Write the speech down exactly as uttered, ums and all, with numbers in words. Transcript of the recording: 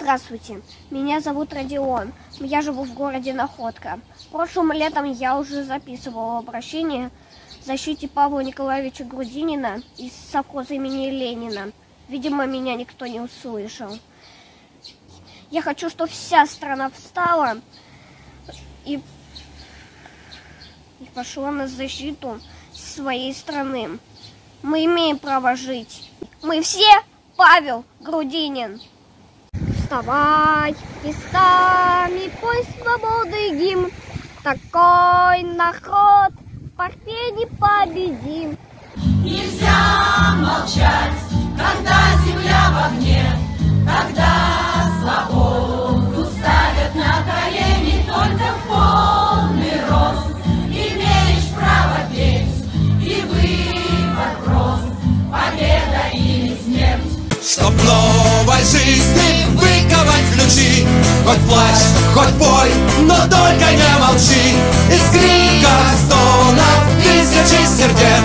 Здравствуйте, меня зовут Родион, я живу в городе Находка. Прошлым летом я уже записывала обращение в защите Павла Николаевича Грудинина из совхоза имени Ленина. Видимо, меня никто не услышал. Я хочу, чтобы вся страна встала и, и пошла на защиту своей страны. Мы имеем право жить. Мы все Павел Грудинин. Вставай, листами пой свободы гимн, такой народ в борьбе непобедим. Нельзя молчать, когда земля в огне, когда свободу ставят на колени, только в полный рост имеешь право петь, и выбор прост, победа или смерть. Чтоб новой жизни выковать ключи, хоть плачь, хоть пой, но только не молчи. Из крика, стонов, тысячи сердец